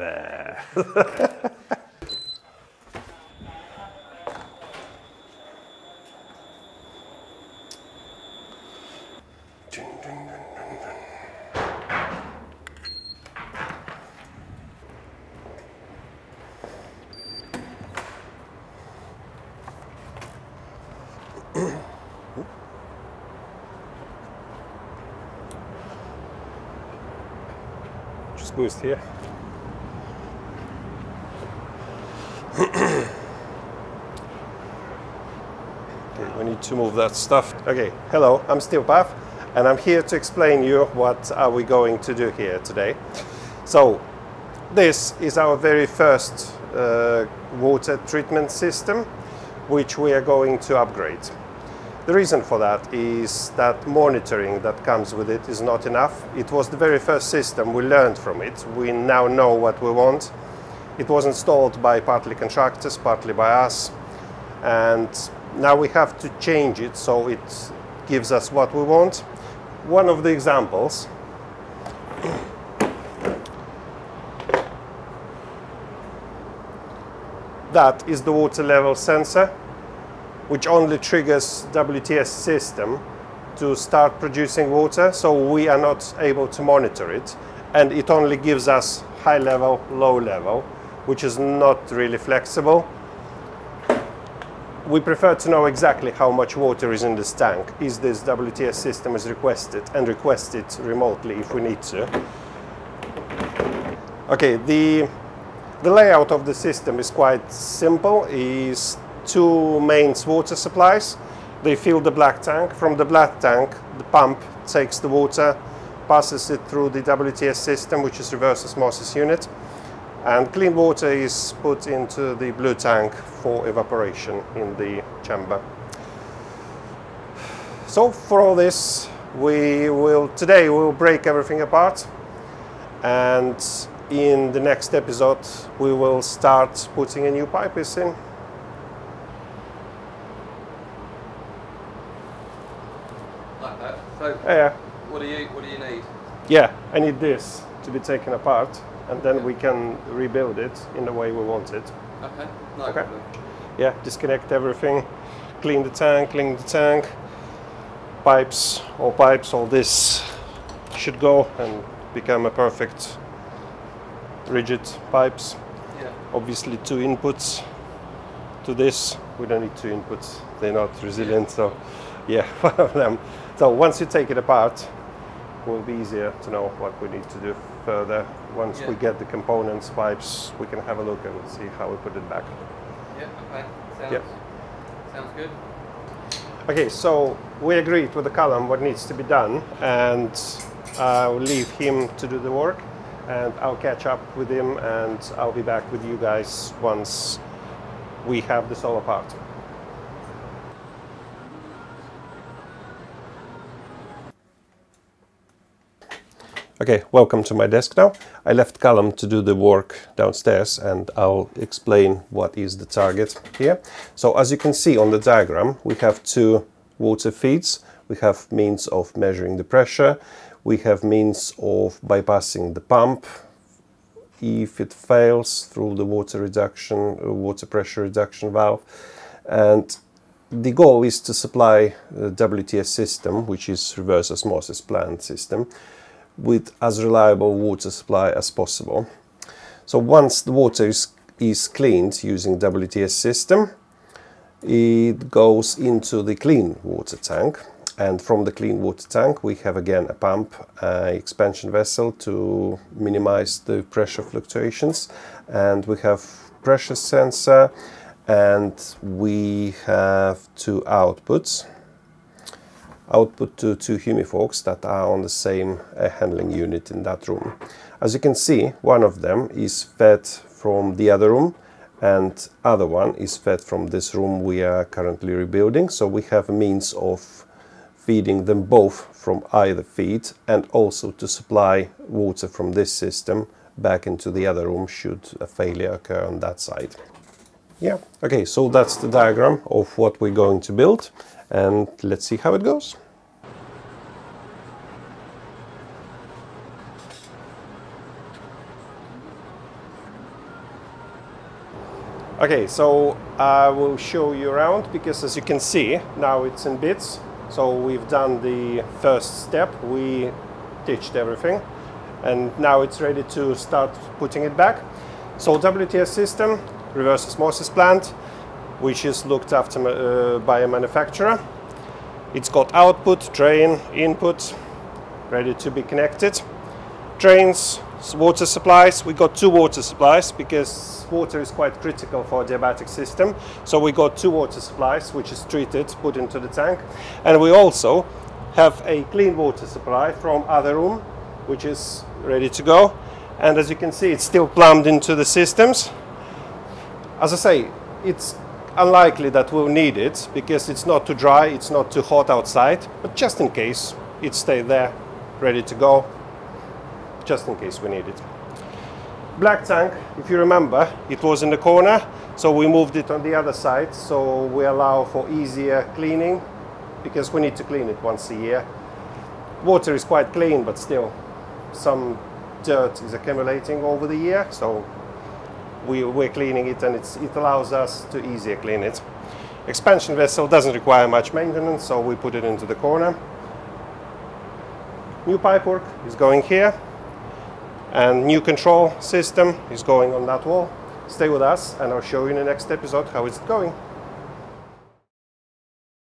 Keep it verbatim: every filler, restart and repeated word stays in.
There. Just boost here. We need to move that stuff. Okay, hello, I'm still Pav, and I'm here to explain you what are we going to do here today. So, this is our very first uh, water treatment system, which we are going to upgrade. The reason for that is that monitoring that comes with it is not enough. It was the very first system, we learned from it. We now know what we want. It was installed by partly contractors, partly by us, and now we have to change it so it gives us what we want. One of the examples that is the water level sensor, which only triggers W T S system to start producing water, so we are not able to monitor it, and it only gives us high level, low level, which is not really flexible. We prefer to know exactly how much water is in this tank. Is this W T S system is requested, and request it remotely if we need to. Okay, the The layout of the system is quite simple. Is two main water supplies. They fill the black tank. From the black tank, the pump takes the water, passes it through the W T S system, which is reverse osmosis unit, and clean water is put into the blue tank for evaporation in the chamber. So for all this, we will today we will break everything apart, and in the next episode, we will start putting a new pipe in. Like that. So, yeah. What do you What do you need? Yeah, I need this to be taken apart, and then yeah. we can rebuild it in the way we want it. Okay. No okay. problem. Yeah. Disconnect everything. Clean the tank. Clean the tank. Pipes. All pipes. All this should go and become a perfect. Rigid pipes. Yeah. Obviously, two inputs to this. We don't need two inputs. They're not resilient, yeah. so yeah, one of them. So once you take it apart, it will be easier to know what we need to do further. Once yeah. we get the components, pipes, we can have a look and see how we put it back. Yeah. Okay. Sounds, yeah. sounds good. Okay. So we agreed with the Callum what needs to be done, and I'll leave him to do the work. And I'll catch up with him, and I'll be back with you guys once we have this all apart. Okay, welcome to my desk now. I left Callum to do the work downstairs, and I'll explain what is the target here. So as you can see on the diagram, we have two water feeds. We have means of measuring the pressure. We have means of bypassing the pump if it fails through the water reduction, water pressure reduction valve. And the goal is to supply the W T S system, which is reverse osmosis plant system, with as reliable water supply as possible. So once the water is, is cleaned using W T S system, it goes into the clean water tank. And from the clean water tank, we have again a pump, uh, expansion vessel to minimize the pressure fluctuations. And we have pressure sensor, and we have two outputs. Output to two humiforks that are on the same uh, handling unit in that room. As you can see, one of them is fed from the other room, and other one is fed from this room we are currently rebuilding. So we have a means of feeding them both from either feed, and also to supply water from this system back into the other room should a failure occur on that side. Yeah, okay, so that's the diagram of what we're going to build, and let's see how it goes. Okay, so I will show you around, because as you can see, now it's in bits. So we've done the first step, we stitched everything, and now it's ready to start putting it back. So W T S system, reverse osmosis plant, which is looked after uh, by a manufacturer. It's got output, drain, input, ready to be connected. Drains, water supplies, we got two water supplies because water is quite critical for a adiabatic system. So we got two water supplies, which is treated, put into the tank. And we also have a clean water supply from other room, which is ready to go. And as you can see, it's still plumbed into the systems. As I say, it's unlikely that we'll need it because it's not too dry, it's not too hot outside, but just in case, it stays there, ready to go, just in case we need it. Black tank, if you remember, it was in the corner, so we moved it on the other side, so we allow for easier cleaning, because we need to clean it once a year. Water is quite clean, but still, some dirt is accumulating over the year, so we, we're cleaning it, and it's, it allows us to easier clean it. Expansion vessel doesn't require much maintenance, so we put it into the corner. New pipework is going here, and new control system is going on that wall. Stay with us, and I'll show you in the next episode how it's going.